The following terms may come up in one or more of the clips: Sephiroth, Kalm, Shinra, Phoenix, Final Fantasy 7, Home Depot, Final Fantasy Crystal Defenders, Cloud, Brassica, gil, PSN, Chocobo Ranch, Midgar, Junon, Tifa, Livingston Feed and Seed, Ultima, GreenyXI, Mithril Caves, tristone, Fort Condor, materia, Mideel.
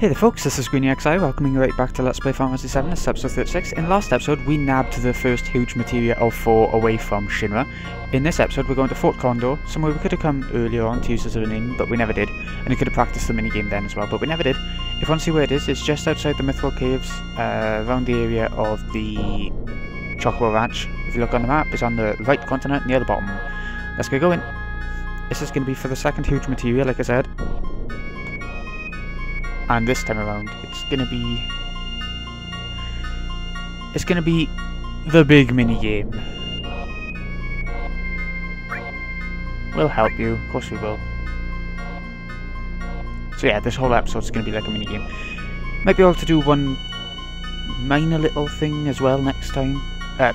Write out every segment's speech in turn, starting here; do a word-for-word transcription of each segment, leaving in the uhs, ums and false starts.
Hey there folks, this is GreenyXI, welcoming you right back to Let's Play Final Fantasy seven, it's episode thirty-six. In the last episode, we nabbed the first huge materia of four away from Shinra. In this episode, we're going to Fort Condor, somewhere we could have come earlier on to use as a name, but we never did. And we could have practiced the minigame then as well, but we never did. If you want to see where it is, it's just outside the Mithril Caves, uh, around the area of the Chocobo Ranch. If you look on the map, it's on the right continent, near the bottom. Let's get going. This is going to be for the second huge materia, like I said. And this time around, it's gonna be... It's gonna be the big minigame. We'll help you, of course we will. So yeah, this whole episode's gonna be like a minigame. Might be able to do one minor little thing as well next time. Uh,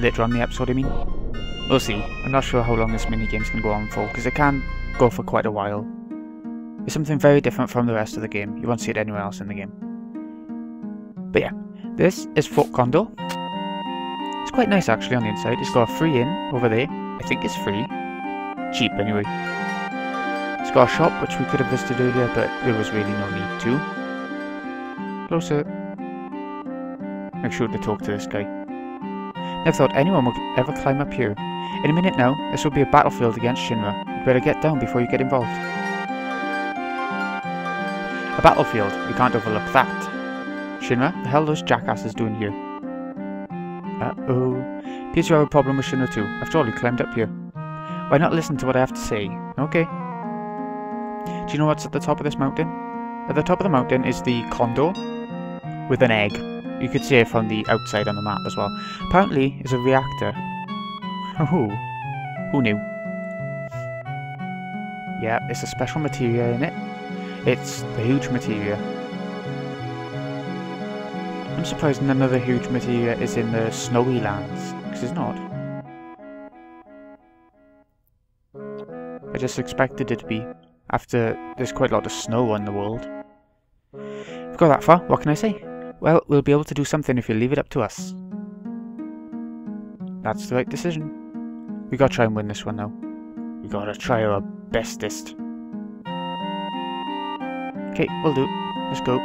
later on in the episode, I mean. We'll see. I'm not sure how long this minigame's gonna go on for, because it can go for quite a while. It's something very different from the rest of the game. You won't see it anywhere else in the game. But yeah, this is Fort Condor. It's quite nice actually on the inside. It's got a free inn over there. I think it's free. Cheap anyway. It's got a shop which we could have visited earlier, but there was really no need to. Closer. Make sure to talk to this guy. Never thought anyone would ever climb up here. In a minute now, this will be a battlefield against Shinra. You better get down before you get involved. A battlefield, we can't overlook that. Shinra, the hell are those jackasses doing here? Uh-oh. Appears you have a problem with Shinra too. After all, you climbed up here. Why not listen to what I have to say? Okay. Do you know what's at the top of this mountain? At the top of the mountain is the condor with an egg. You could see it from the outside on the map as well. Apparently, it's a reactor. Ooh. Who knew? Yeah, it's a special material in it. It's the huge materia. I'm surprised none of the huge materia is in the snowy lands, because it's not. I just expected it to be, after there's quite a lot of snow on the world. We've got that far, what can I say? Well, we'll be able to do something if you leave it up to us. That's the right decision. We gotta try and win this one, though. We gotta try our bestest. Okay, we'll do. Let's go.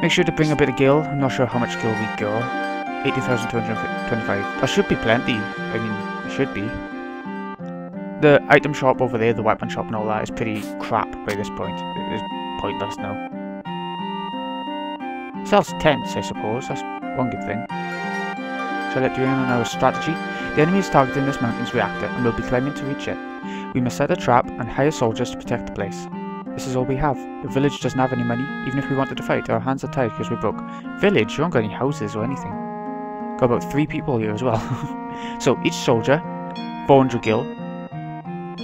Make sure to bring a bit of gil. I'm not sure how much gil we got. eighty thousand two hundred twenty-five. That should be plenty. I mean, it should be. The item shop over there, the weapon shop and all that, is pretty crap by this point. It is pointless now. It sells tents, I suppose. That's one good thing. Shall I let you in on our strategy? The enemy is targeting this mountain's reactor, and we'll be climbing to reach it. We must set a trap and hire soldiers to protect the place. This is all we have. The village doesn't have any money. Even if we wanted to fight, our hands are tied because we're broke. Village? You haven't got any houses or anything. Got about three people here as well. So, each soldier, four hundred gil.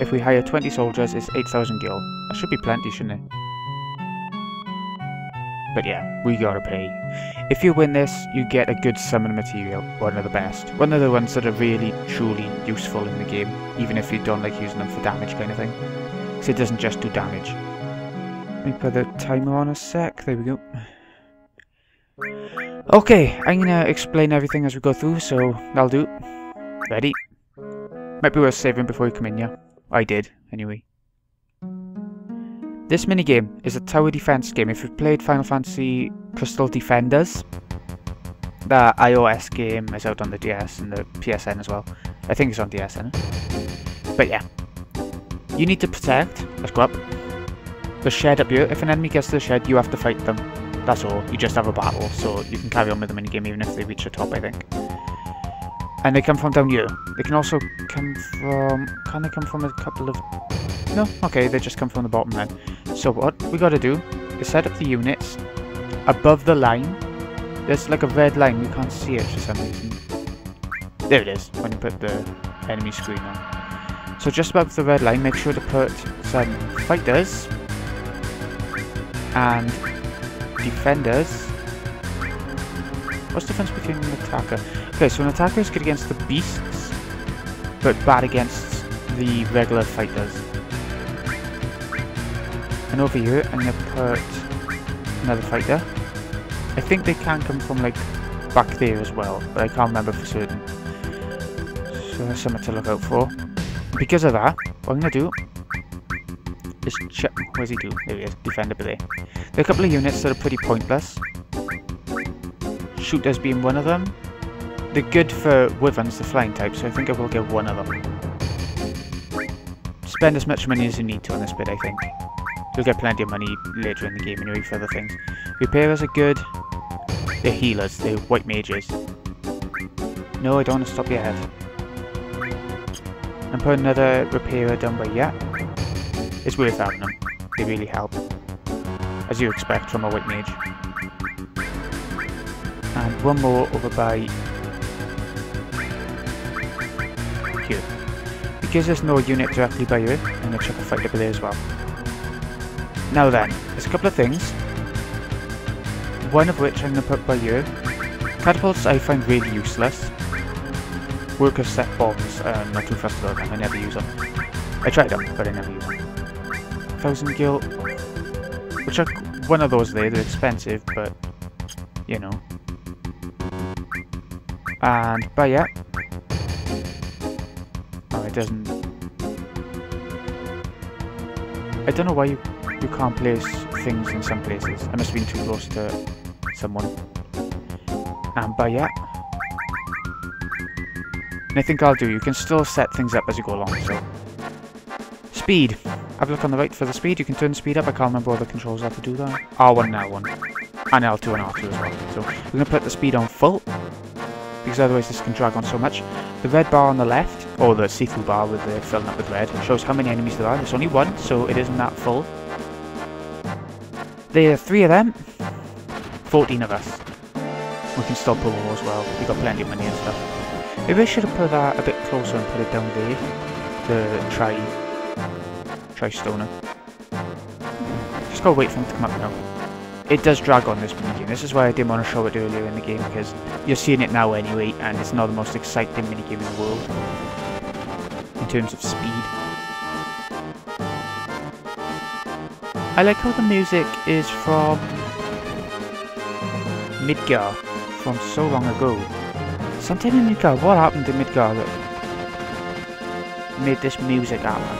If we hire twenty soldiers, it's eight thousand gil. That should be plenty, shouldn't it? But yeah, we gotta pay. If you win this, you get a good summon material. One of the best. One of the ones that are really, truly useful in the game. Even if you don't like using them for damage kind of thing. Because it doesn't just do damage. Let me put the timer on a sec, there we go. Okay, I'm gonna explain everything as we go through, so that'll do. Ready? Might be worth saving before you come in, yeah? I did, anyway. This minigame is a tower defense game. If you've played Final Fantasy Crystal Defenders, the iOS game is out on the D S and the P S N as well. I think it's on D S N. But yeah. You need to protect. Let's go up. The shed up here, if an enemy gets to the shed, you have to fight them. That's all, you just have a battle, so you can carry on with the minigame even if they reach the top, I think. And they come from down here. They can also come from... Can they come from a couple of... No? Okay, they just come from the bottom then. So what we gotta do is set up the units above the line. There's like a red line, you can't see it for some reason. There it is, when you put the enemy screen on. So just above the red line, make sure to put some fighters and defenders. What's the difference between an attacker? Okay, so an attacker is good against the beasts, but bad against the regular fighters. And over here, I'm going to put another fighter. I think they can come from, like, back there as well, but I can't remember for certain. So that's something to look out for. Because of that, what I'm going to do Just check. What does he do? There he is. Defender Belay. There are a couple of units that are pretty pointless. Shoot does being one of them. They're good for wyverns, the flying type, so I think I will get one of them. Spend as much money as you need to on this bit, I think. You'll get plenty of money later in the game anyway for other things. Repairers are good. They're healers, they're white mages. No, I don't want to stop your head. And put another repairer down by yeah. It's worth having them. They really help. As you expect from a white mage. And one more over by here. Because there's no unit directly by you, I'm going to chuck a fight over there as well. Now then, there's a couple of things. One of which I'm going to put by you. Catapults I find really useless. Worker set bombs, uh, I'm not too fussed about them, I never use them. I tried them, but I never use them. Thousand gil. We'll chuck one of those there, they're expensive, but you know. And buy up. Oh, it doesn't. I don't know why you, you can't place things in some places. I must have been too close to someone. And buy up. And I think I'll do. You can still set things up as you go along, so. Speed. Have a look on the right for the speed. You can turn the speed up. I can't remember all the controls how to do that. R one and L one. And L two and R two as well. So we're going to put the speed on full. Because otherwise this can drag on so much. The red bar on the left, or the see-through bar with the filling up with red, shows how many enemies there are. There's only one, so it isn't that full. There are three of them. fourteen of us. We can still pull more as well. We've got plenty of money and stuff. Maybe I should have put that a bit closer and put it down there. The tri... Tri-stoner. Just gotta wait for him to come up now. It does drag on this minigame. This is why I didn't want to show it earlier in the game, because you're seeing it now anyway, and it's not the most exciting minigame in the world. In terms of speed. I like how the music is from... Midgar. From so long ago. Something in Midgar. What happened to Midgar that made this music happen?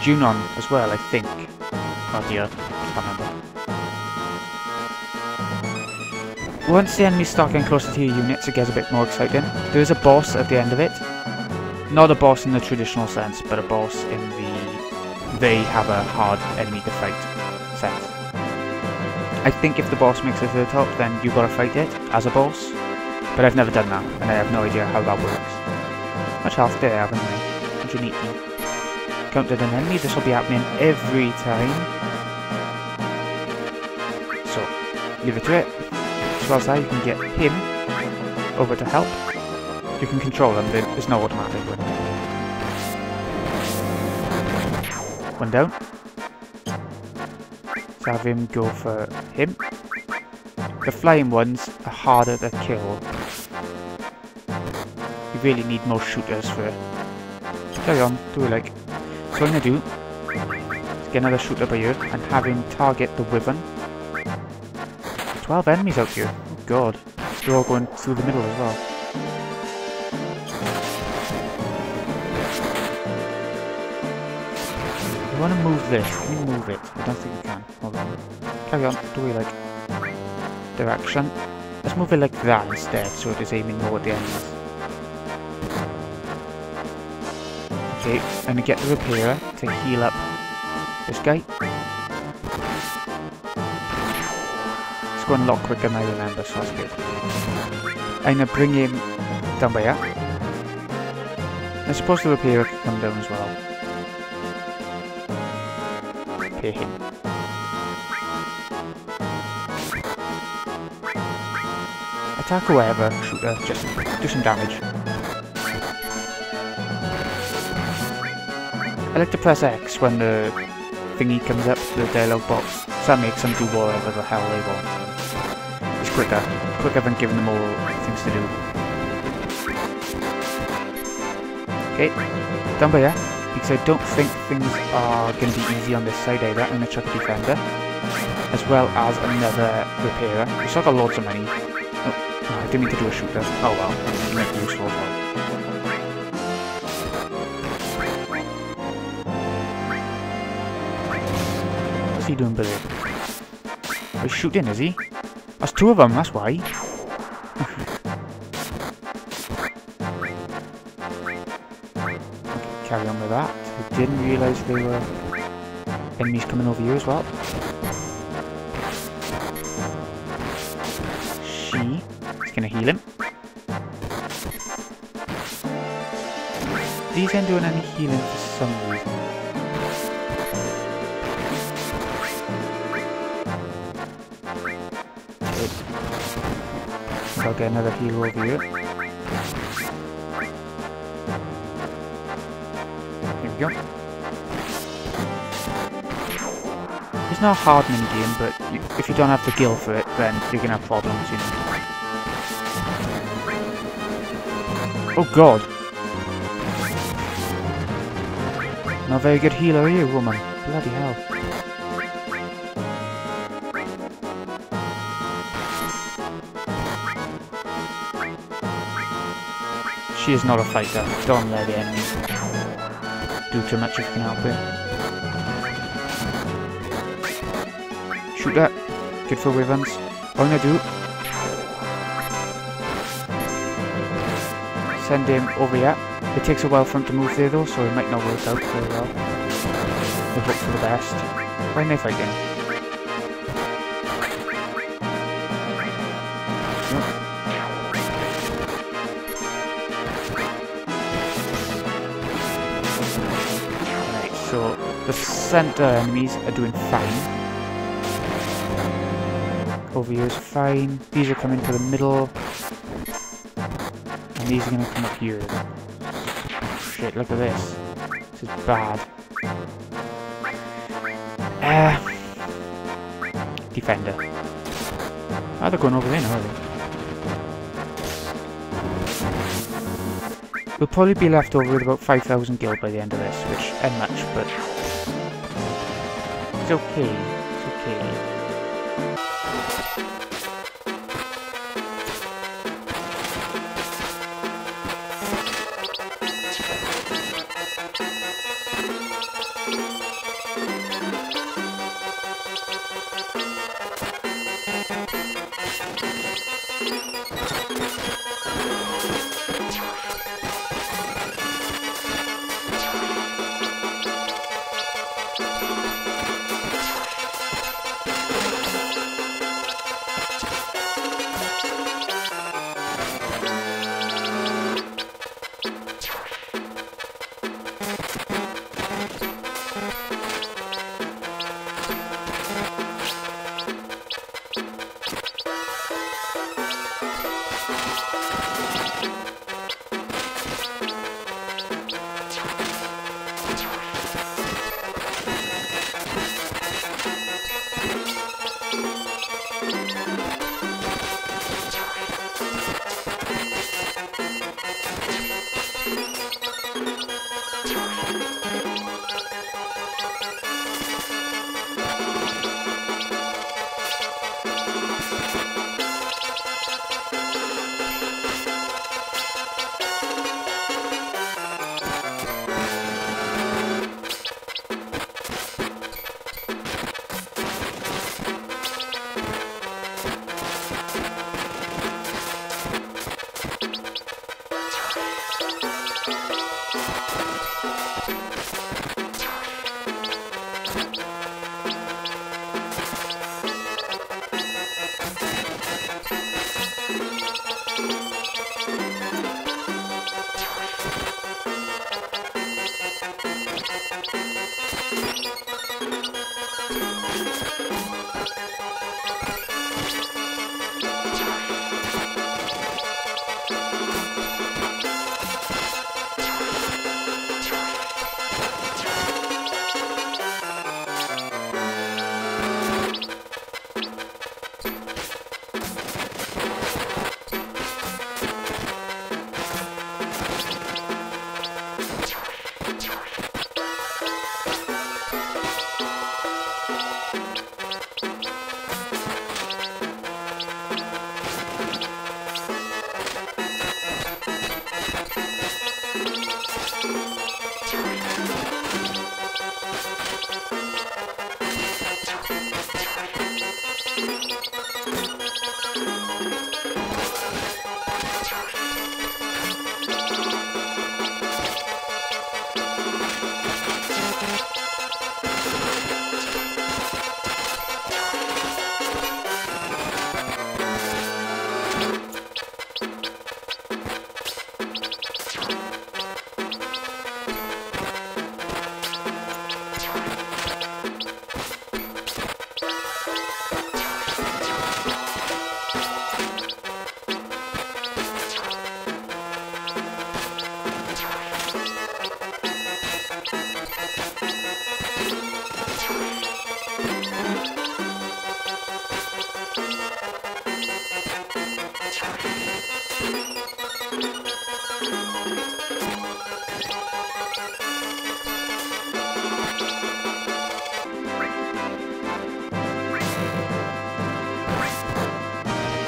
Junon as well, I think. Oh dear, I can't remember. Once the enemies start getting closer to your units, it gets a bit more exciting. There is a boss at the end of it. Not a boss in the traditional sense, but a boss in the they have a hard enemy to fight sense. I think if the boss makes it to the top, then you've got to fight it as a boss. But I've never done that, and I have no idea how that works. Much health there, haven't I? one hundred eighty. Counted an enemy, this will be happening every time. So, leave it to it. As well as that, you can get him over to help. You can control them, there's no automatic one. One down. So have him go for him. The flying ones are harder to kill. You really need more shooters for it. Carry on, do what you like. So what I'm going to do is get another shooter by you and have him target the wyvern. twelve enemies out here. Oh god. They're all going through the middle as well. You want to move this. Can you move it? I don't think you can. Hold on. Carry on, do what you like. Direction. Let's move it like that instead, so it is aiming more at the enemies. Okay, I'm going to get the repairer to heal up this guy. It's going a lot quicker than I remember, so that's good. I'm going to bring him down by here. I suppose the repairer can come down as well. Repair him. Attack whoever, shooter, just do some damage. I like to press X when the thingy comes up, the dialogue box. So that makes them do whatever the hell they want. It's quicker. Quicker than giving them all things to do. Okay, down by here. Because I don't think things are going to be easy on this side either. I'm going to chuck a defender. As well as another repairer. We've still got loads of money. I didn't mean to do a shooter. Oh well, it might be useful as well. What's he doing, Billy? Oh, he's shooting, is he? That's two of them, that's why. Okay, carry on with that. I didn't realise there were enemies coming over you as well. She is going to heal him. These aren't doing any healing for some reason. So I'll get another heal over here. Here we go. It's not a hard mini game, but you, if you don't have the gil for it, then you're going to have problems, you know. Oh god! Not a very good healer are you, woman? Bloody hell. She is not a fighter. Don't let the enemy do too much if you can help it. Shoot that. Good for weapons. What I'm gonna do... send him over here. It takes a while for him to move there though, so it might not work out very well. We hope for the best. Why am I fighting? No. Right, so the centre enemies are doing fine. Over here is fine. These are coming to the middle. And these are going to come up here. Shit, look at this. This is bad. Uh, defender. Ah, oh, they're going over there now, are they? We'll probably be left over with about five thousand gil by the end of this, which ain't much, but... it's okay. It's okay.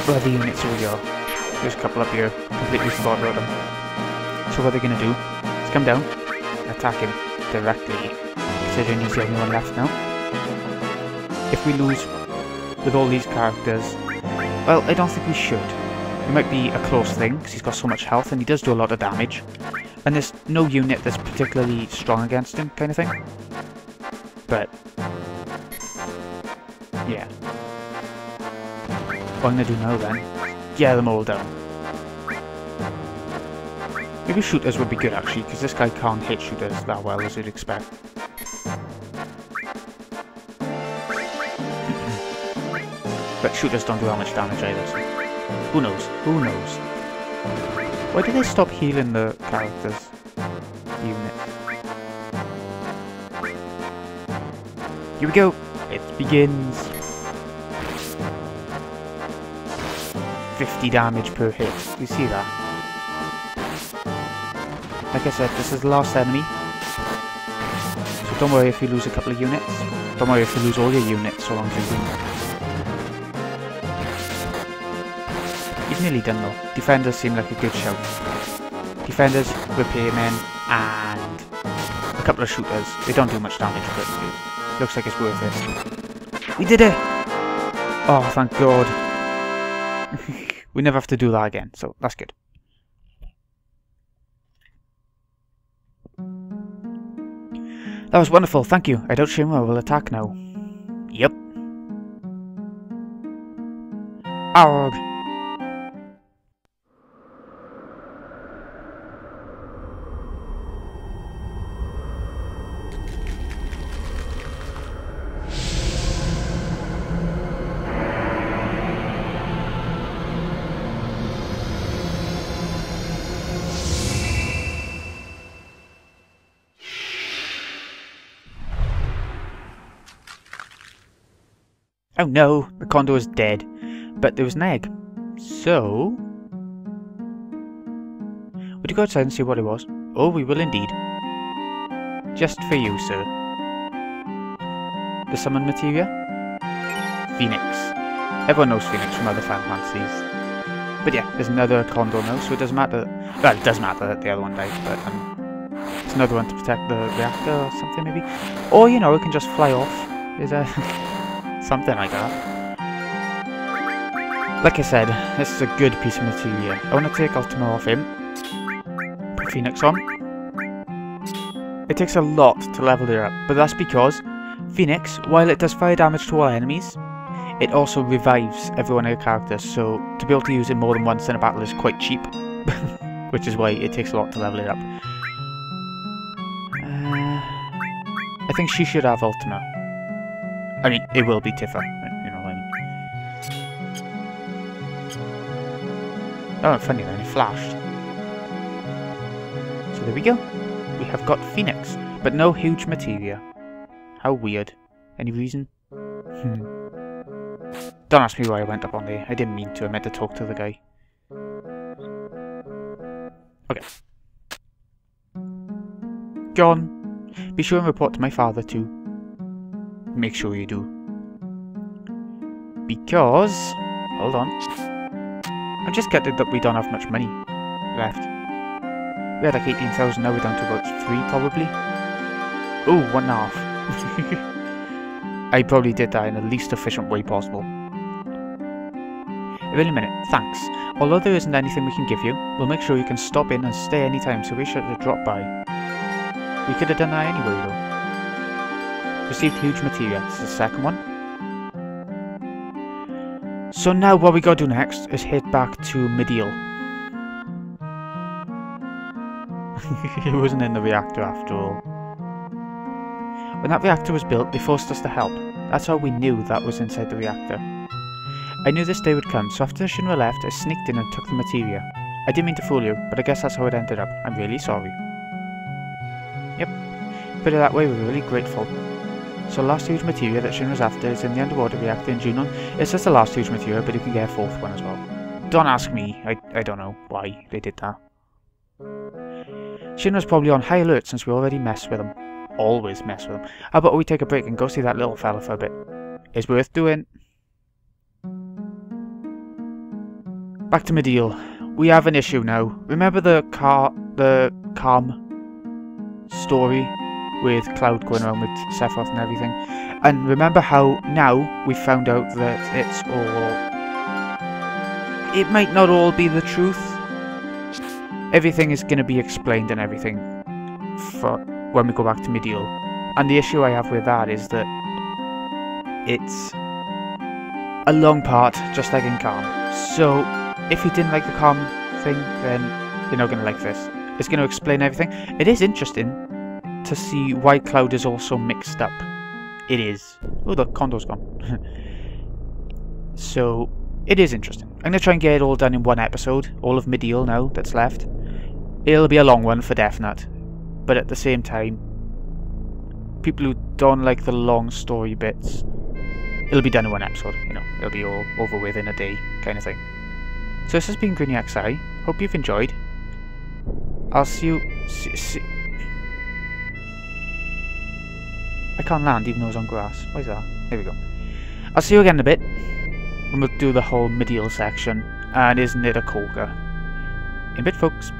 Where are the units? Here we go. There's a couple up here. I completely forgot about them. So what they're gonna do is come down and attack him directly. Considering he's the only one left now. If we lose with all these characters, well, I don't think we should. It might be a close thing, because he's got so much health and he does do a lot of damage. And there's no unit that's particularly strong against him, kind of thing. But, yeah. What I'm going to do now then, get them all down. Maybe shooters would be good actually, because this guy can't hit shooters that well as you'd expect. But shooters don't do that much damage either, so who knows? Who knows? Why did they stop healing the characters' unit? Here we go! It begins! fifty damage per hit. You see that? Like I said, this is the last enemy. So don't worry if you lose a couple of units. Don't worry if you lose all your units, so I'm thinking. Nearly done though. Defenders seem like a good shout. Defenders, repairmen, and a couple of shooters. They don't do much damage, but it looks like it's worth it. We did it! Oh, thank God. We never have to do that again, so that's good. That was wonderful, thank you. I doubt Shinra will attack now. Yep. Arrgh. Oh no, the Condor is dead, but there was an egg. So, would you go outside and see what it was? Oh, we will indeed. Just for you, sir. The summon materia? Phoenix. Everyone knows Phoenix from other Final Fantasies. But yeah, there's another Condor now, so it doesn't matter. Well, it does matter that the other one died, but um, it's another one to protect the reactor or something maybe. Or, you know, it can just fly off. Is that? Something like that. Like I said, this is a good piece of material. I want to take Ultima off him. Put Phoenix on. It takes a lot to level her up, but that's because Phoenix, while it does fire damage to all enemies, it also revives everyone in your character, so to be able to use it more than once in a battle is quite cheap. Which is why it takes a lot to level it up. Uh, I think she should have Ultima. I mean, it will be Tifa, you know what I mean. Oh, funny then, it flashed. So there we go. We have got Phoenix, but no huge materia. How weird. Any reason? Hmm. Don't ask me why I went up on there. I didn't mean to, I meant to talk to the guy. Okay. Gone. Be sure and report to my father too. Make sure you do. Because... hold on. I'm just gutted that we don't have much money left. We had like eighteen thousand, now we're down to about three probably. Ooh, one and a half. I probably did that in the least efficient way possible. Wait a minute, thanks. Although there isn't anything we can give you, we'll make sure you can stop in and stay anytime, so we should have dropped by. We could have done that anyway though. Received huge material. This is the second one. So now what we gotta do next is head back to Mideel. It wasn't in the reactor after all. When that reactor was built, they forced us to help. That's how we knew that was inside the reactor. I knew this day would come, so after Shinra left, I sneaked in and took the material. I didn't mean to fool you, but I guess that's how it ended up. I'm really sorry. Yep. Put it that way, we're really grateful. So the last huge material that Shinra's after is in the underwater reactor in Junon. It's just the last huge material, but you can get a fourth one as well. Don't ask me, I, I don't know why they did that. Shinra's probably on high alert since we already messed with them. Always mess with them. How about we take a break and go see that little fella for a bit? It's worth doing. Back to Mideel. We have an issue now. Remember the car, the Kalm story with Cloud going around with Sephiroth and everything? And remember how now we found out that it's all... It might not all be the truth. Everything is going to be explained and everything for when we go back to Mideel. And the issue I have with that is that it's a long part, just like in Kalm. So, if you didn't like the Kalm thing, then you're not going to like this. It's going to explain everything. It is interesting to see why Cloud is also mixed up. It is. Oh, the Condor's gone. So, it is interesting. I'm going to try and get it all done in one episode. All of Mideel now that's left. It'll be a long one for definite. But at the same time, people who don't like the long story bits, it'll be done in one episode, you know, it'll be all over with in a day, kind of thing. So this has been GreenyXI, hope you've enjoyed. I'll see you... See, see. I can't land even though it's on grass, why is that? There we go. I'll see you again in a bit, and we'll do the whole Mideel section, and isn't it a corker? In a bit, folks.